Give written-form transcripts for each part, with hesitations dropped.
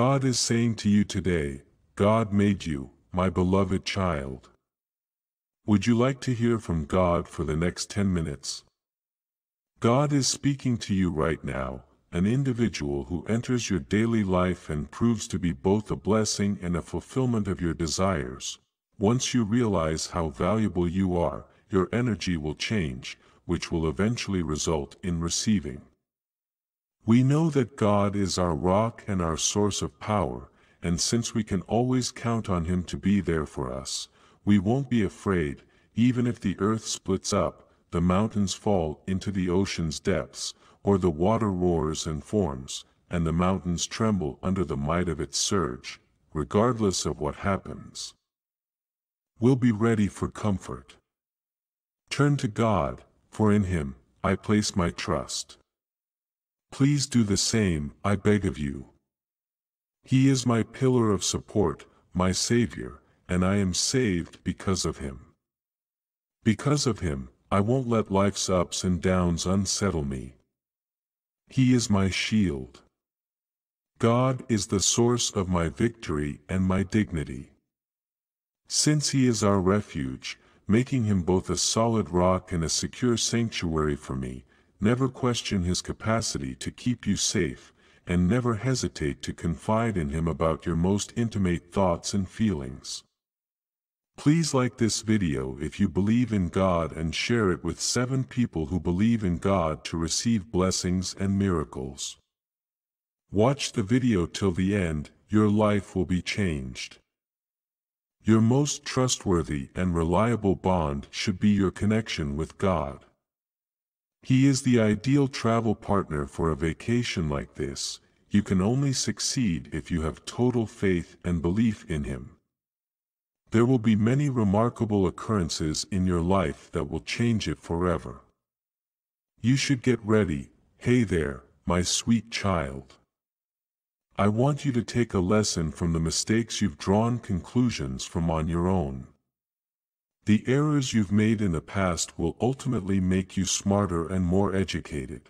God is saying to you today, God made you, my beloved child. Would you like to hear from God for the next 10 minutes? God is speaking to you right now, an individual who enters your daily life and proves to be both a blessing and a fulfillment of your desires. Once you realize how valuable you are, your energy will change, which will eventually result in receiving. We know that God is our rock and our source of power, and since we can always count on Him to be there for us, we won't be afraid, even if the earth splits up, the mountains fall into the ocean's depths, or the water roars and forms, and the mountains tremble under the might of its surge. Regardless of what happens, we'll be ready for comfort. Turn to God, for in Him I place my trust. Please do the same, I beg of you. He is my pillar of support, my Savior, and I am saved because of Him. Because of Him, I won't let life's ups and downs unsettle me. He is my shield. God is the source of my victory and my dignity. Since He is our refuge, making Him both a solid rock and a secure sanctuary for me, never question His capacity to keep you safe, and never hesitate to confide in Him about your most intimate thoughts and feelings. Please like this video if you believe in God and share it with 7 people who believe in God to receive blessings and miracles. Watch the video till the end. Your life will be changed. Your most trustworthy and reliable bond should be your connection with God. He is the ideal travel partner for a vacation like this. You can only succeed if you have total faith and belief in Him. There will be many remarkable occurrences in your life that will change it forever. You should get ready. Hey there, my sweet child. I want you to take a lesson from the mistakes you've drawn conclusions from on your own. The errors you've made in the past will ultimately make you smarter and more educated.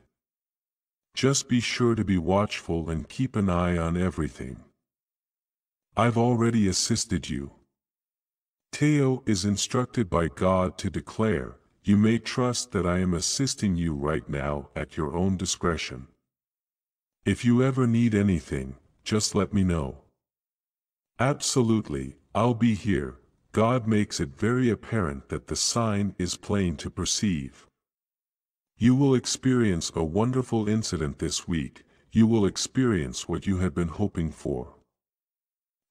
Just be sure to be watchful and keep an eye on everything. I've already assisted you. Teo is instructed by God to declare, "You may trust that I am assisting you right now at your own discretion. If you ever need anything, just let me know." Absolutely, I'll be here. God makes it very apparent that the sign is plain to perceive. You will experience a wonderful incident this week. You will experience what you had been hoping for.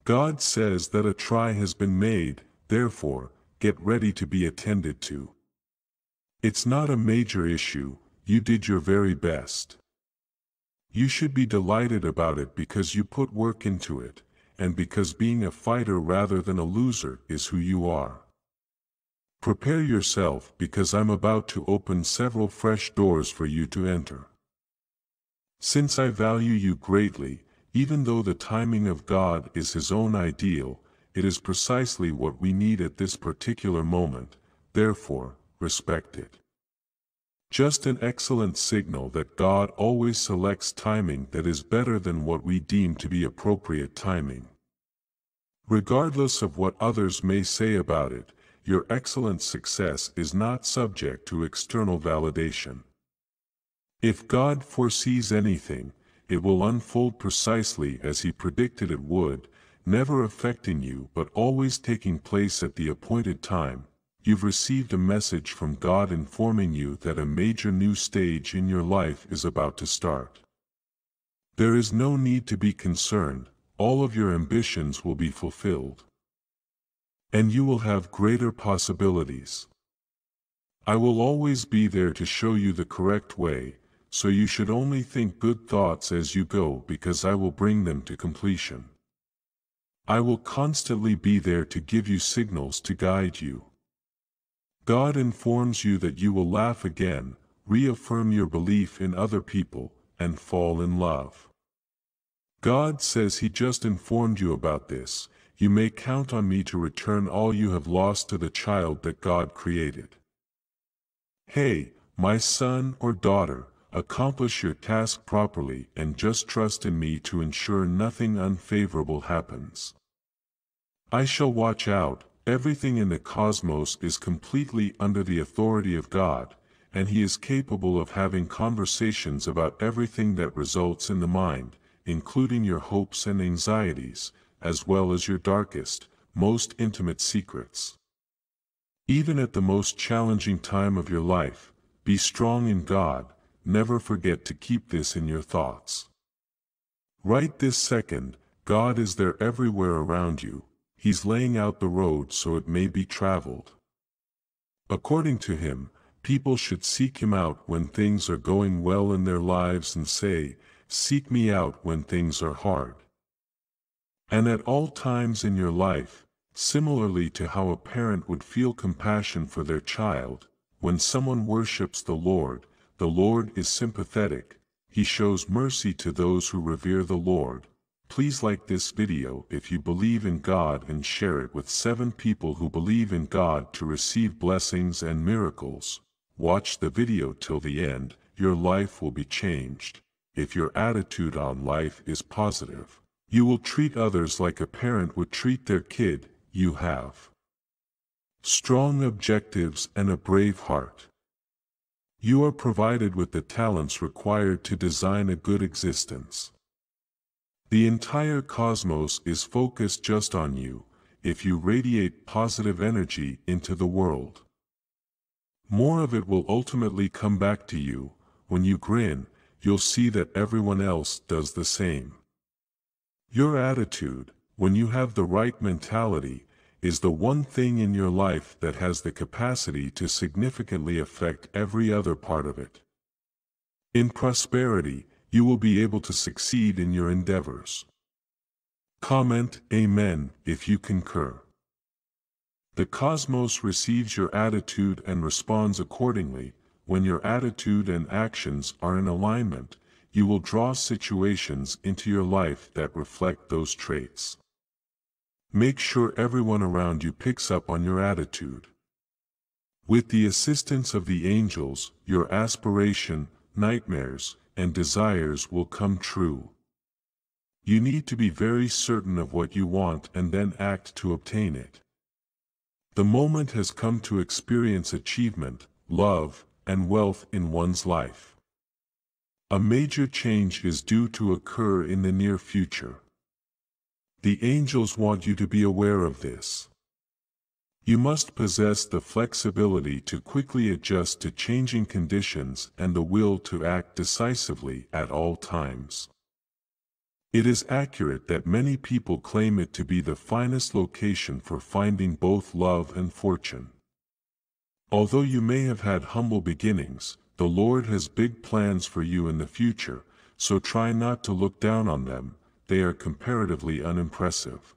God says that a try has been made. Therefore, get ready to be attended to. It's not a major issue. You did your very best. You should be delighted about it because you put work into it, and because being a fighter rather than a loser is who you are. Prepare yourself because I'm about to open several fresh doors for you to enter. Since I value you greatly, even though the timing of God is His own ideal, it is precisely what we need at this particular moment. Therefore, respect it. Just an excellent signal that God always selects timing that is better than what we deem to be appropriate timing. Regardless of what others may say about it, your excellent success is not subject to external validation. If God foresees anything, it will unfold precisely as He predicted it would, never affecting you but always taking place at the appointed time. You've received a message from God informing you that a major new stage in your life is about to start. There is no need to be concerned. All of your ambitions will be fulfilled, and you will have greater possibilities. I will always be there to show you the correct way, so you should only think good thoughts as you go because I will bring them to completion. I will constantly be there to give you signals to guide you. God informs you that you will laugh again, reaffirm your belief in other people, and fall in love. God says He just informed you about this. You may count on me to return all you have lost to the child that God created. Hey, my son or daughter, Accomplish your task properly and just trust in me to ensure nothing unfavorable happens. I shall watch out. Everything in the cosmos is completely under the authority of God, and He is capable of having conversations about everything that results in the mind, including your hopes and anxieties, as well as your darkest, most intimate secrets. Even at the most challenging time of your life, be strong in God. Never forget to keep this in your thoughts. Right this second, God is there everywhere around you. He's laying out the road so it may be traveled. According to Him, people should seek Him out when things are going well in their lives and say, "Seek me out when things are hard." And at all times in your life, similarly to how a parent would feel compassion for their child, when someone worships the Lord is sympathetic. He shows mercy to those who revere the Lord. Please like this video if you believe in God and share it with 7 people who believe in God to receive blessings and miracles. Watch the video till the end. Your life will be changed. If your attitude on life is positive, you will treat others like a parent would treat their kid. You have strong objectives and a brave heart. You are provided with the talents required to design a good existence. The entire cosmos is focused just on you, if you radiate positive energy into the world. More of it will ultimately come back to you. When you grin, you'll see that everyone else does the same. Your attitude, when you have the right mentality, is the one thing in your life that has the capacity to significantly affect every other part of it. In prosperity, you will be able to succeed in your endeavors. Comment Amen if you concur. The cosmos receives your attitude and responds accordingly. When your attitude and actions are in alignment, you will draw situations into your life that reflect those traits. Make sure everyone around you picks up on your attitude. With the assistance of the angels, your aspiration, nightmares, and desires will come true. You need to be very certain of what you want and then act to obtain it. The moment has come to experience achievement, love, and wealth in one's life. A major change is due to occur in the near future. The angels want you to be aware of this. You must possess the flexibility to quickly adjust to changing conditions and the will to act decisively at all times. It is accurate that many people claim it to be the finest location for finding both love and fortune. Although you may have had humble beginnings, the Lord has big plans for you in the future, so try not to look down on them. They are comparatively unimpressive.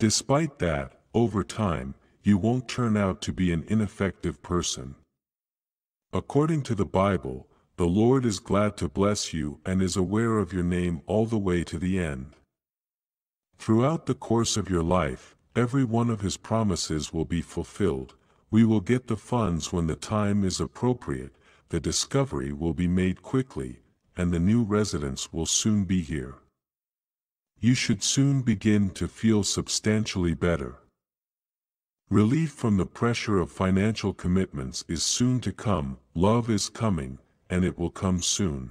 Despite that, over time, you won't turn out to be an ineffective person. According to the Bible, the Lord is glad to bless you and is aware of your name all the way to the end. Throughout the course of your life, every one of His promises will be fulfilled. We will get the funds when the time is appropriate, the discovery will be made quickly, and the new residents will soon be here. You should soon begin to feel substantially better. Relief from the pressure of financial commitments is soon to come. Love is coming, and it will come soon.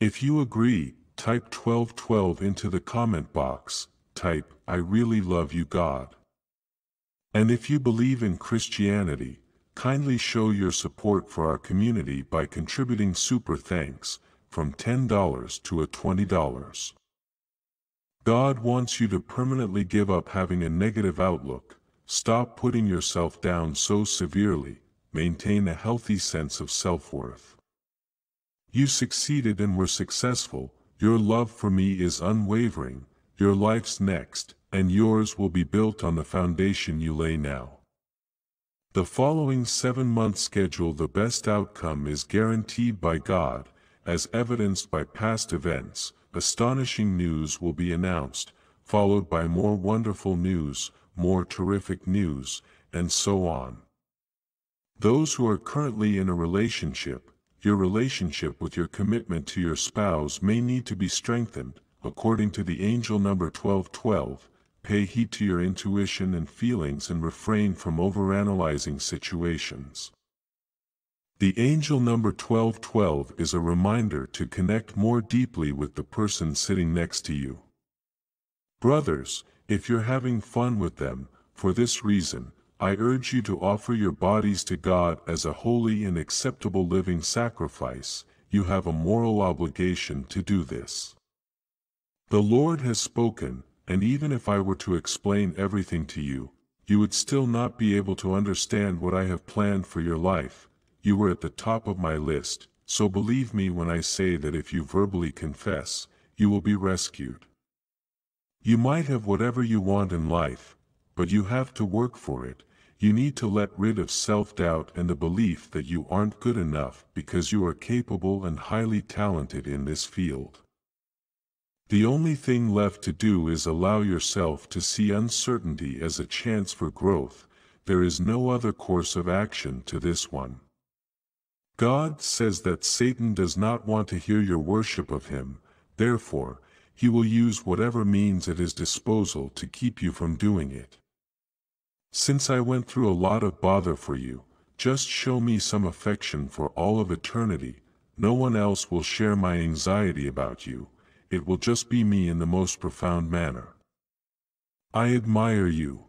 If you agree, type 1212 into the comment box. Type, "I really love you, God." And if you believe in Christianity, kindly show your support for our community by contributing super thanks from $10 to $20. God wants you to permanently give up having a negative outlook. Stop putting yourself down so severely. Maintain a healthy sense of self-worth. You succeeded and were successful. Your love for me is unwavering. Your life's next, and yours will be built on the foundation you lay now. The following 7-month schedule, the best outcome is guaranteed by God, as evidenced by past events. Astonishing news will be announced, followed by more wonderful news, more terrific news, and so on. Those who are currently in a relationship, your relationship with your commitment to your spouse may need to be strengthened. According to the angel number 1212, pay heed to your intuition and feelings and refrain from overanalyzing situations. The angel number 1212 is a reminder to connect more deeply with the person sitting next to you. Brothers, if you're having fun with them, for this reason, I urge you to offer your bodies to God as a holy and acceptable living sacrifice. You have a moral obligation to do this. The Lord has spoken, and even if I were to explain everything to you, you would still not be able to understand what I have planned for your life. You were at the top of my list, so believe me when I say that if you verbally confess, you will be rescued. You might have whatever you want in life, but you have to work for it. You need to let rid of self-doubt and the belief that you aren't good enough, because you are capable and highly talented in this field. The only thing left to do is allow yourself to see uncertainty as a chance for growth. There is no other course of action to this one. God says that Satan does not want to hear your worship of him, therefore, he will use whatever means at his disposal to keep you from doing it. Since I went through a lot of bother for you, just show me some affection for all of eternity. No one else will share my anxiety about you. It will just be me in the most profound manner. I admire you.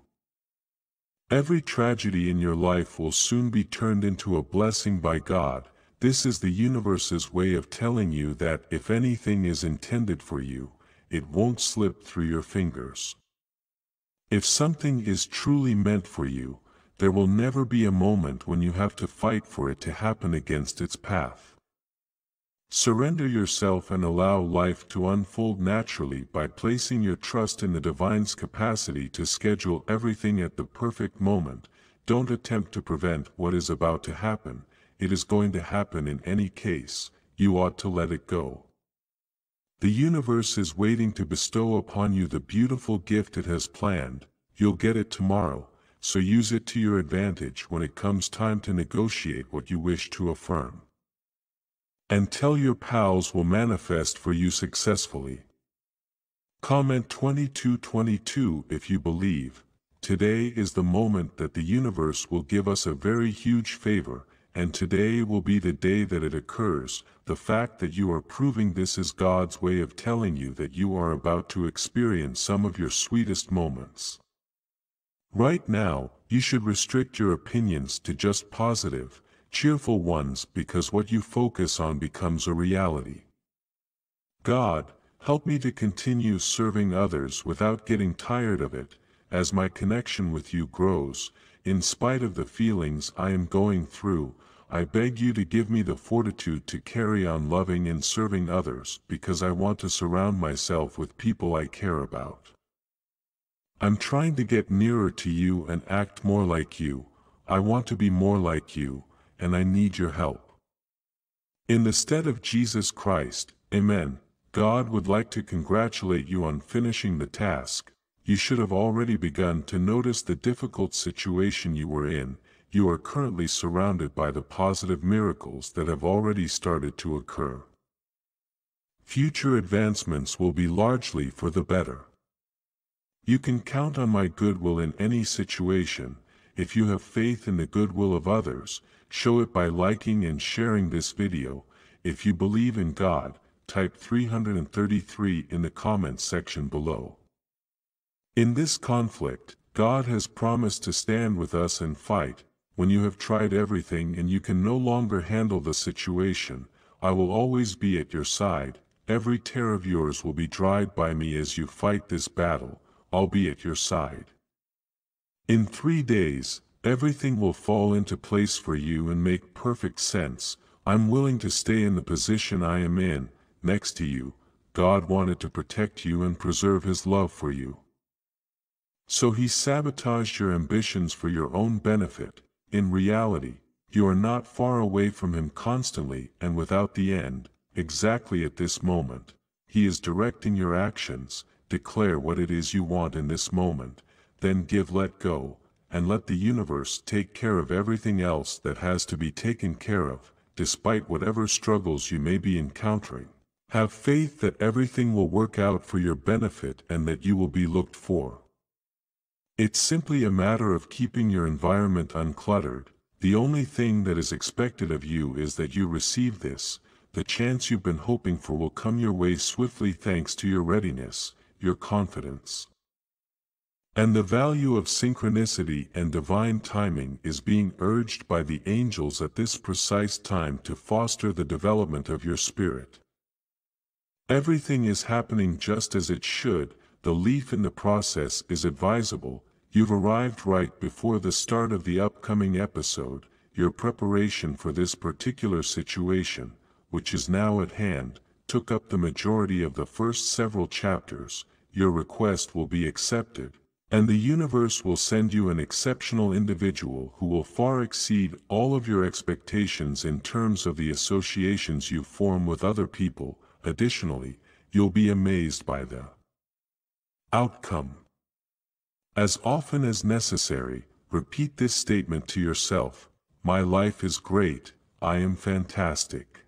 Every tragedy in your life will soon be turned into a blessing by God. This is the universe's way of telling you that if anything is intended for you, it won't slip through your fingers. If something is truly meant for you, there will never be a moment when you have to fight for it to happen against its path. Surrender yourself and allow life to unfold naturally by placing your trust in the divine's capacity to schedule everything at the perfect moment. Don't attempt to prevent what is about to happen. It is going to happen in any case. You ought to let it go. The universe is waiting to bestow upon you the beautiful gift it has planned. You'll get it tomorrow, so use it to your advantage when it comes time to negotiate what you wish to affirm. And tell your pals will manifest for you successfully. Comment 2222 if you believe. Today is the moment that the universe will give us a very huge favor, and today will be the day that it occurs. The fact that you are proving this is God's way of telling you that you are about to experience some of your sweetest moments. Right now, you should restrict your opinions to just positive, cheerful ones, because what you focus on becomes a reality. God, help me to continue serving others without getting tired of it, as my connection with you grows. In spite of the feelings I am going through, I beg you to give me the fortitude to carry on loving and serving others, because I want to surround myself with people I care about. I'm trying to get nearer to you and act more like you. I want to be more like you, and I need your help. In the stead of Jesus Christ, Amen. God would like to congratulate you on finishing the task. You should have already begun to notice the difficult situation you were in. You are currently surrounded by the positive miracles that have already started to occur. Future advancements will be largely for the better. You can count on my goodwill in any situation. If you have faith in the goodwill of others, show it by liking and sharing this video. If you believe in God, type 333 in the comments section below. In this conflict, God has promised to stand with us and fight. When you have tried everything and you can no longer handle the situation, I will always be at your side. Every tear of yours will be dried by me as you fight this battle. I'll be at your side. In 3 days, everything will fall into place for you and make perfect sense. I'm willing to stay in the position I am in, next to you. God wanted to protect you and preserve his love for you. So he sabotaged your ambitions for your own benefit. In reality, you are not far away from him constantly and without the end. Exactly at this moment, he is directing your actions. Declare what it is you want in this moment, then give, let go, and let the universe take care of everything else that has to be taken care of. despite whatever struggles you may be encountering. Have faith that everything will work out for your benefit and that you will be looked for. It's simply a matter of keeping your environment uncluttered. The only thing that is expected of you is that you receive this. The chance you've been hoping for will come your way swiftly thanks to your readiness, your confidence. And the value of synchronicity and divine timing is being urged by the angels at this precise time to foster the development of your spirit. Everything is happening just as it should. The leaf in the process is advisable. You've arrived right before the start of the upcoming episode. Your preparation for this particular situation, which is now at hand, took up the majority of the first several chapters. Your request will be accepted, and the universe will send you an exceptional individual who will far exceed all of your expectations in terms of the associations you form with other people. Additionally, you'll be amazed by the outcome. As often as necessary, repeat this statement to yourself: my life is great, I am fantastic.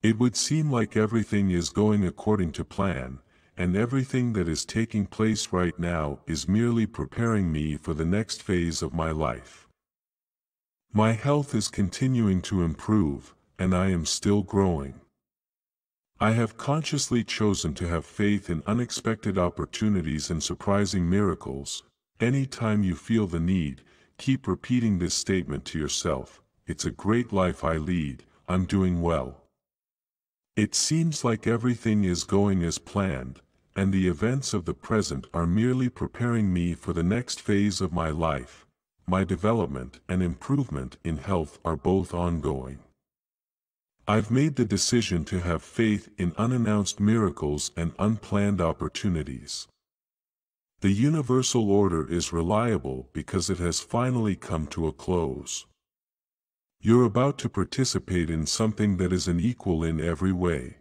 It would seem like everything is going according to plan, and everything that is taking place right now is merely preparing me for the next phase of my life. My health is continuing to improve, and I am still growing. I have consciously chosen to have faith in unexpected opportunities and surprising miracles. Anytime you feel the need, keep repeating this statement to yourself: it's a great life I lead, I'm doing well. It seems like everything is going as planned, and the events of the present are merely preparing me for the next phase of my life. My development and improvement in health are both ongoing. I've made the decision to have faith in unannounced miracles and unplanned opportunities. The universal order is reliable because it has finally come to a close. You're about to participate in something that is an equal in every way.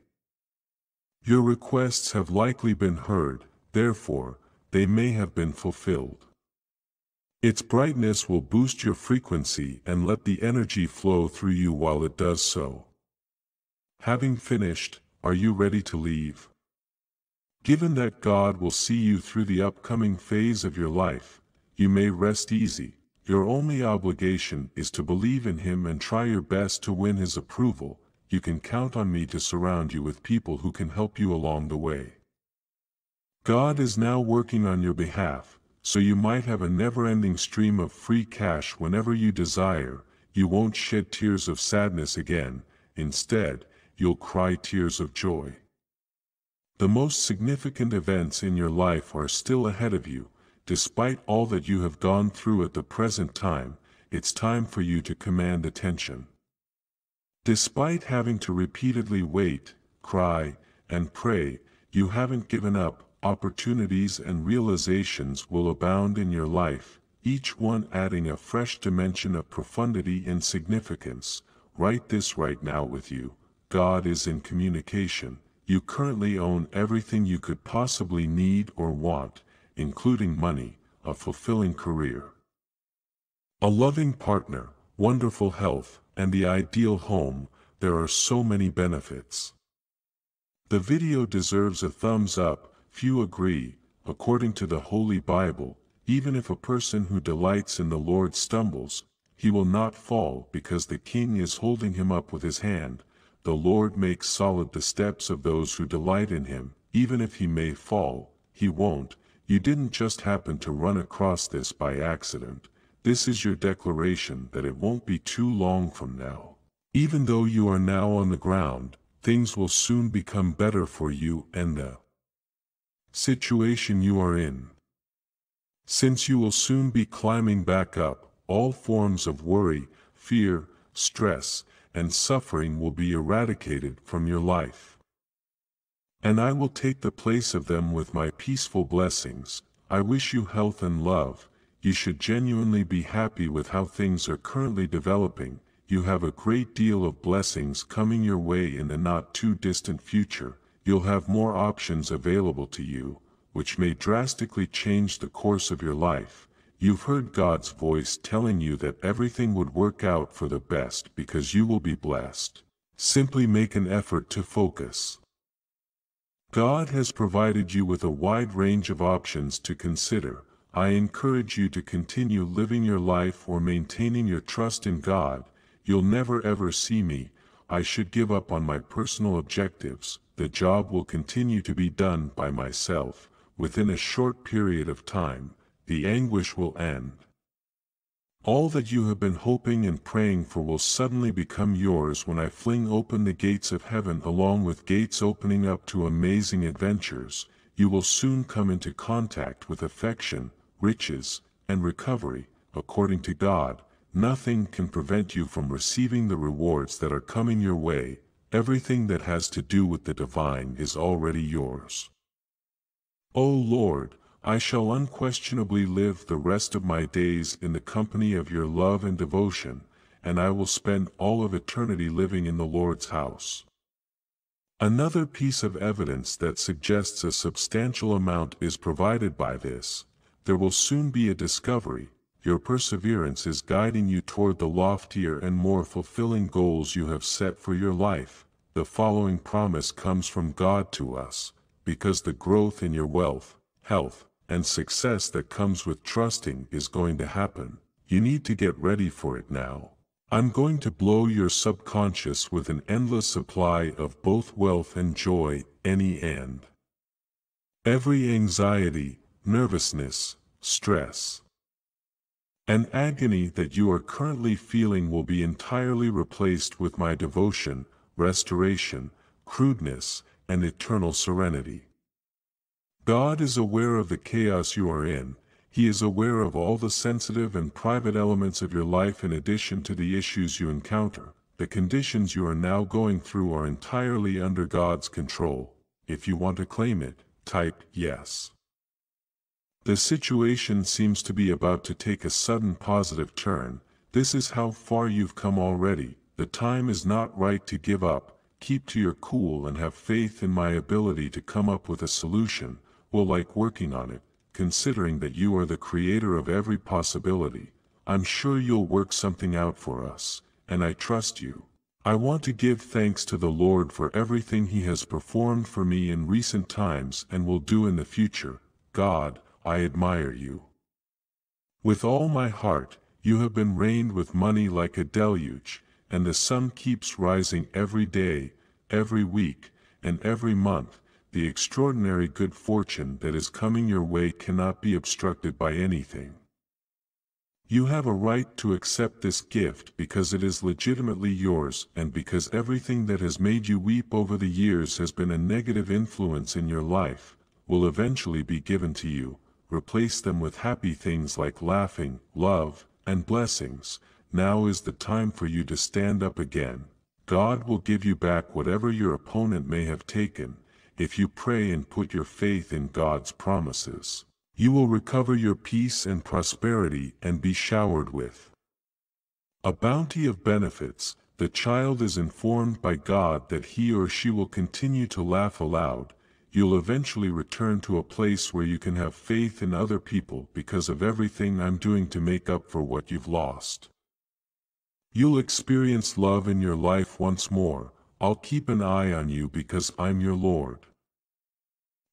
Your requests have likely been heard, therefore, they may have been fulfilled. Its brightness will boost your frequency and let the energy flow through you while it does so. Having finished, are you ready to leave? Given that God will see you through the upcoming phase of your life, you may rest easy. Your only obligation is to believe in Him and try your best to win His approval. You can count on me to surround you with people who can help you along the way. God is now working on your behalf, so you might have a never-ending stream of free cash whenever you desire. You won't shed tears of sadness again. Instead, you'll cry tears of joy. The most significant events in your life are still ahead of you. Despite all that you have gone through at the present time, it's time for you to command attention. Despite having to repeatedly wait, cry, and pray, you haven't given up. Opportunities and realizations will abound in your life, each one adding a fresh dimension of profundity and significance. Write this right now with you. God is in communication. You currently own everything you could possibly need or want, including money, a fulfilling career, a loving partner, wonderful health, and the ideal home. There are so many benefits. The video deserves a thumbs up. Few agree. According to the Holy Bible, even if a person who delights in the Lord stumbles, he will not fall because the King is holding him up with his hand. The Lord makes solid the steps of those who delight in Him. Even if he may fall, he won't. You didn't just happen to run across this by accident. This is your declaration that it won't be too long from now. Even though you are now on the ground, things will soon become better for you and the situation you are in. Since you will soon be climbing back up, all forms of worry, fear, stress, and suffering will be eradicated from your life. And I will take the place of them with my peaceful blessings. I wish you health and love. You should genuinely be happy with how things are currently developing. You have a great deal of blessings coming your way in the not too distant future. You'll have more options available to you, which may drastically change the course of your life. You've heard God's voice telling you that everything would work out for the best because you will be blessed. Simply make an effort to focus. God has provided you with a wide range of options to consider. I encourage you to continue living your life or maintaining your trust in God. You'll never ever see me. I should give up on my personal objectives. The job will continue to be done by myself. Within a short period of time, the anguish will end. All that you have been hoping and praying for will suddenly become yours when I fling open the gates of heaven, along with gates opening up to amazing adventures. You will soon come into contact with affection, riches, and recovery. According to God, nothing can prevent you from receiving the rewards that are coming your way. Everything that has to do with the divine is already yours. O Lord, I shall unquestionably live the rest of my days in the company of your love and devotion, and I will spend all of eternity living in the Lord's house. Another piece of evidence that suggests a substantial amount is provided by this. There will soon be a discovery. Your perseverance is guiding you toward the loftier and more fulfilling goals you have set for your life. The following promise comes from God to us, because the growth in your wealth, health, and success that comes with trusting is going to happen. You need to get ready for it now. I'm going to blow your subconscious with an endless supply of both wealth and joy, any end. Every anxiety, nervousness, stress, and agony that you are currently feeling will be entirely replaced with my devotion, restoration, crudeness, and eternal serenity. God is aware of the chaos you are in. He is aware of all the sensitive and private elements of your life in addition to the issues you encounter. The conditions you are now going through are entirely under God's control. If you want to claim it, type yes. The situation seems to be about to take a sudden positive turn. This is how far you've come already. The time is not right to give up. Keep to your cool and have faith in my ability to come up with a solution. We'll like working on it, considering that you are the creator of every possibility. I'm sure you'll work something out for us, and I trust you. I want to give thanks to the Lord for everything He has performed for me in recent times and will do in the future. God, I admire you. With all my heart, you have been rained with money like a deluge, and the sun keeps rising every day, every week, and every month. The extraordinary good fortune that is coming your way cannot be obstructed by anything. You have a right to accept this gift because it is legitimately yours, and because everything that has made you weep over the years has been a negative influence in your life, will eventually be given to you. Replace them with happy things like laughing, love, and blessings. Now is the time for you to stand up again. God will give you back whatever your opponent may have taken. If you pray and put your faith in God's promises, you will recover your peace and prosperity and be showered with a bounty of benefits. The child is informed by God that he or she will continue to laugh aloud. You'll eventually return to a place where you can have faith in other people because of everything I'm doing to make up for what you've lost. You'll experience love in your life once more. I'll keep an eye on you because I'm your Lord.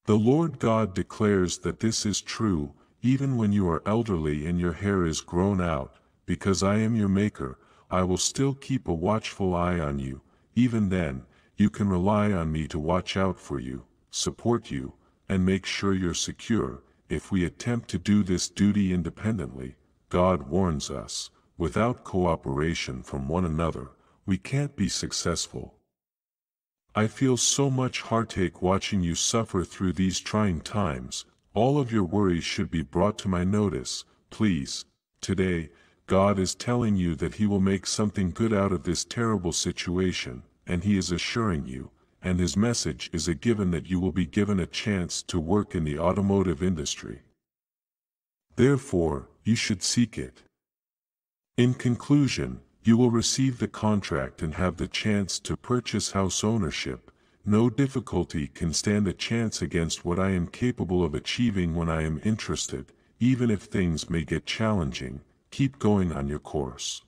The Lord God declares that this is true, even when you are elderly and your hair is grown out. Because I am your maker, I will still keep a watchful eye on you. Even then, you can rely on me to watch out for you, support you, and make sure you're secure. If we attempt to do this duty independently, God warns us, without cooperation from one another, we can't be successful. I feel so much heartache watching you suffer through these trying times. All of your worries should be brought to my notice, please. Today, God is telling you that He will make something good out of this terrible situation, and He is assuring you, and His message is a given, that you will be given a chance to work in the automotive industry. Therefore, you should seek it. In conclusion, you will receive the contract and have the chance to purchase house ownership. No difficulty can stand a chance against what I am capable of achieving when I am interested. even if things may get challenging, keep going on your course.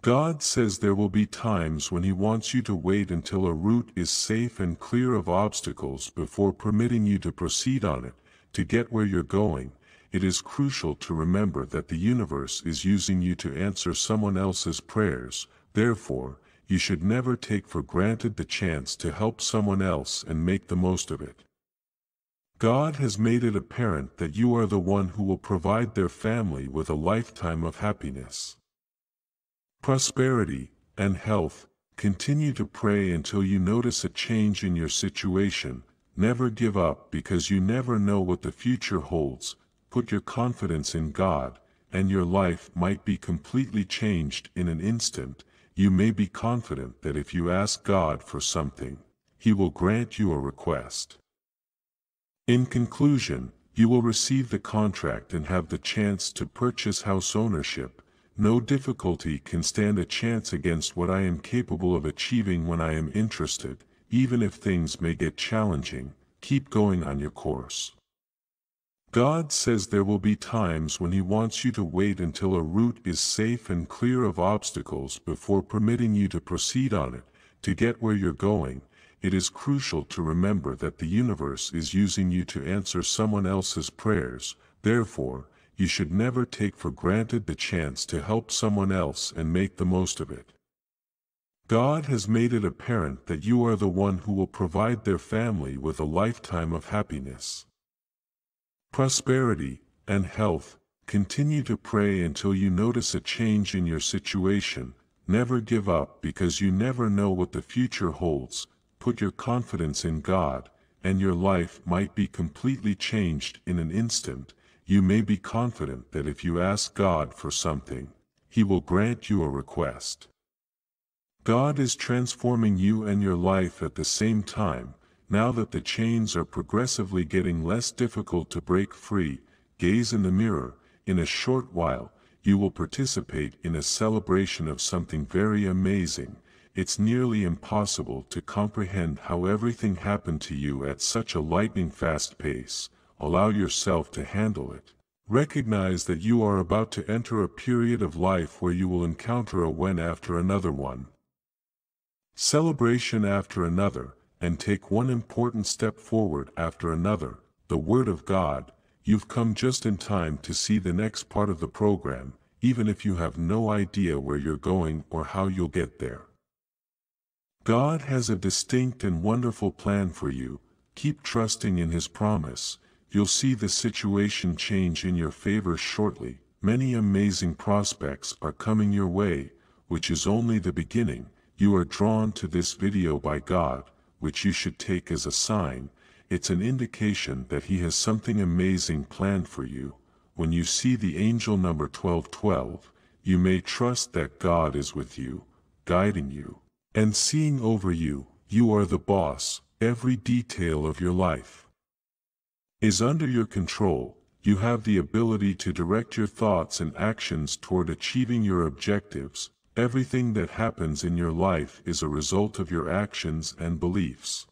God says there will be times when He wants you to wait until a route is safe and clear of obstacles before permitting you to proceed on it. To get where you're going, it is crucial to remember that the universe is using you to answer someone else's prayers. Therefore, you should never take for granted the chance to help someone else and make the most of it. God has made it apparent that you are the one who will provide their family with a lifetime of happiness, prosperity, and health. Continue to pray until you notice a change in your situation. Never give up, because you never know what the future holds. Put your confidence in God, and your life might be completely changed in an instant. You may be confident that if you ask God for something, He will grant you a request. In conclusion, you will receive the contract and have the chance to purchase house ownership. No difficulty can stand a chance against what I am capable of achieving when I am interested. Even if things may get challenging, keep going on your course. God says there will be times when He wants you to wait until a route is safe and clear of obstacles before permitting you to proceed on it. To get where you're going, it is crucial to remember that the universe is using you to answer someone else's prayers. Therefore, you should never take for granted the chance to help someone else and make the most of it. God has made it apparent that you are the one who will provide their family with a lifetime of happiness, prosperity, and health. Continue to pray until you notice a change in your situation. Never give up, because you never know what the future holds. Put your confidence in God, and your life might be completely changed in an instant. You may be confident that if you ask God for something, He will grant you a request. God is transforming you and your life at the same time. Now that the chains are progressively getting less difficult to break free, gaze in the mirror. In a short while, you will participate in a celebration of something very amazing. It's nearly impossible to comprehend how everything happened to you at such a lightning-fast pace. Allow yourself to handle it. Recognize that you are about to enter a period of life where you will encounter a when after another one, celebration after another, and take one important step forward after another. The Word of God. You've come just in time to see the next part of the program, even if you have no idea where you're going or how you'll get there. God has a distinct and wonderful plan for you. Keep trusting in His promise. You'll see the situation change in your favor shortly. Many amazing prospects are coming your way, which is only the beginning. You are drawn to this video by God, which you should take as a sign. It's an indication that He has something amazing planned for you. When you see the angel number 1212, you may trust that God is with you, guiding you, and seeing over you. You are the boss. Every detail of your life is under your control. You have the ability to direct your thoughts and actions toward achieving your objectives. Everything that happens in your life is a result of your actions and beliefs.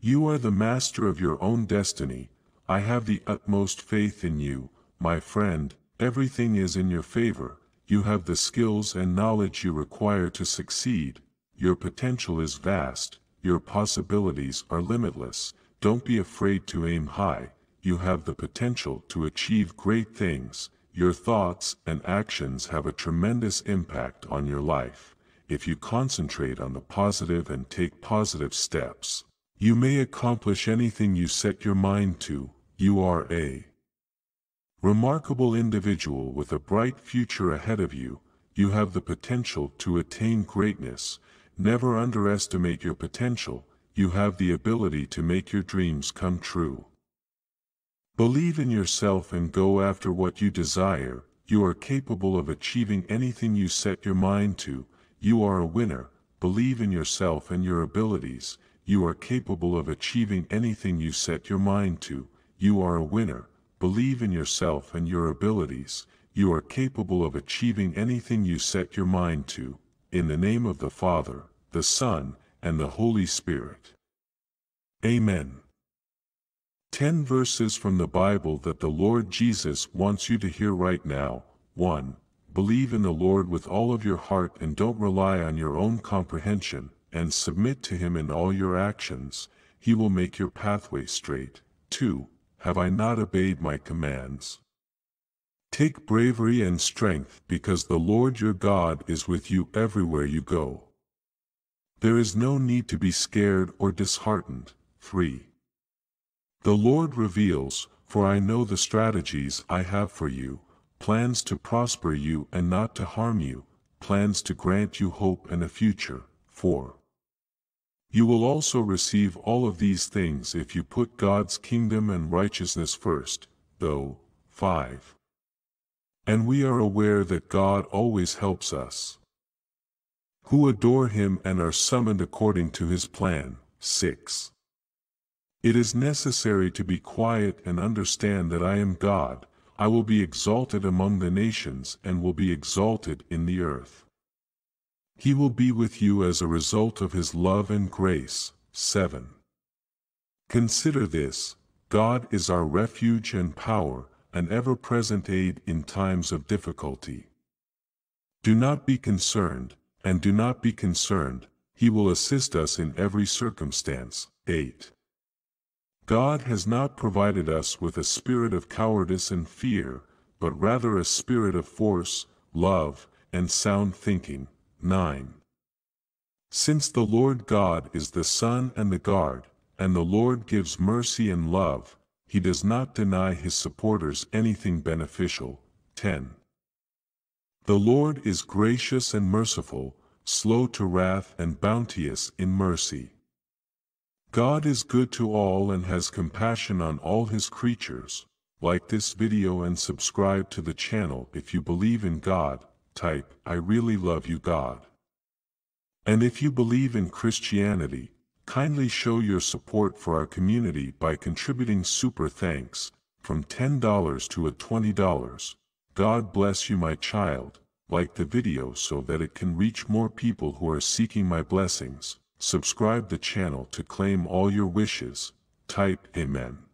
You are the master of your own destiny. I have the utmost faith in you, my friend. Everything is in your favor. You have the skills and knowledge you require to succeed. Your potential is vast. Your possibilities are limitless. Don't be afraid to aim high. You have the potential to achieve great things. Your thoughts and actions have a tremendous impact on your life. If you concentrate on the positive and take positive steps, you may accomplish anything you set your mind to. You are a remarkable individual with a bright future ahead of you. You have the potential to attain greatness. Never underestimate your potential. You have the ability to make your dreams come true. Believe in yourself and go after what you desire. You are capable of achieving anything you set your mind to. You are a winner. Believe in yourself and your abilities. You are capable of achieving anything you set your mind to. You are a winner. Believe in yourself and your abilities. You are capable of achieving anything you set your mind to. In the name of the Father, the Son, and the Holy Spirit. Amen. 10 verses from the Bible that the Lord Jesus wants you to hear right now. 1. Believe in the Lord with all of your heart and don't rely on your own comprehension, and submit to Him in all your actions. He will make your pathway straight. 2. Have I not obeyed my commands? Take bravery and strength, because the Lord your God is with you everywhere you go. There is no need to be scared or disheartened. 3. The Lord reveals, for I know the strategies I have for you, plans to prosper you and not to harm you, plans to grant you hope and a future. 4. You will also receive all of these things if you put God's kingdom and righteousness first, though. 5. And we are aware that God always helps us, who adore Him and are summoned according to His plan. 6. It is necessary to be quiet and understand that I am God. I will be exalted among the nations and will be exalted in the earth. He will be with you as a result of His love and grace. 7. Consider this: God is our refuge and power, an ever-present aid in times of difficulty. Do not be concerned, and do not be concerned. He will assist us in every circumstance. 8. God has not provided us with a spirit of cowardice and fear, but rather a spirit of force, love, and sound thinking. 9. Since the Lord God is the sun and the guard, and the Lord gives mercy and love, He does not deny His supporters anything beneficial. 10. The Lord is gracious and merciful, slow to wrath and bounteous in mercy. God is good to all and has compassion on all His creatures. Like this video and subscribe to the channel if you believe in God. Type, I really love you, God. And if you believe in Christianity, kindly show your support for our community by contributing super thanks, from $10 to $20. God bless you, my child. Like the video so that it can reach more people who are seeking my blessings. Subscribe the channel to claim all your wishes. Type Amen.